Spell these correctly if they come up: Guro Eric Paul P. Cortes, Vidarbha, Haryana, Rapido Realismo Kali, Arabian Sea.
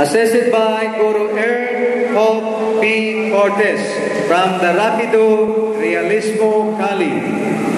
assisted by Guro Eric Paul P. Cortes from the Rapido Realismo Kali.